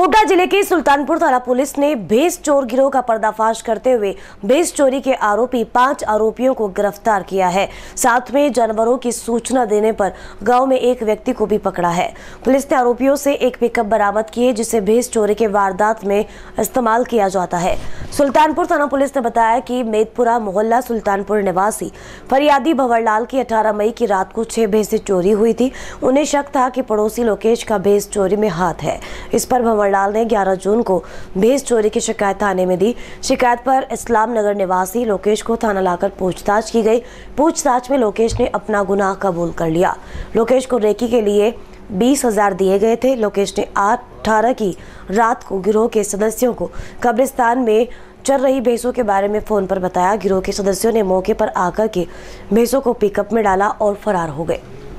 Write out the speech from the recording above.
कोटा जिले के सुल्तानपुर थाना पुलिस ने भैंस चोर गिरोह का पर्दाफाश करते हुए भैंस चोरी के 5 आरोपियों को गिरफ्तार किया है। साथ में जानवरों की सूचना देने पर गांव में एक व्यक्ति को भी पकड़ा है। पुलिस ने आरोपियों से एक पिकअप बरामद की है, जिसे भैंस चोरी के वारदात में इस्तेमाल किया जाता है। सुल्तानपुर थाना पुलिस ने बताया कि मेदपुरा मोहल्ला सुल्तानपुर निवासी फरियादी भंवरलाल की 18 मई की रात को 6 भैंसें चोरी हुई थी। उन्हें शक था कि पड़ोसी लोकेश का भैंस चोरी में हाथ है। इस पर भंवरलाल ने 11 जून को भैंस चोरी की शिकायत थाने में दी। शिकायत पर इस्लाम नगर निवासी लोकेश को थाना लाकर पूछताछ की गई। पूछताछ में लोकेश ने अपना गुनाह कबूल कर लिया। लोकेश को रेकी के लिए 20,000 दिए गए थे। लोकेश ने 8/18 की रात को गिरोह के सदस्यों को कब्रिस्तान में चल रही भैंसों के बारे में फोन पर बताया। गिरोह के सदस्यों ने मौके पर आकर के भैंसों को पिकअप में डाला और फरार हो गए।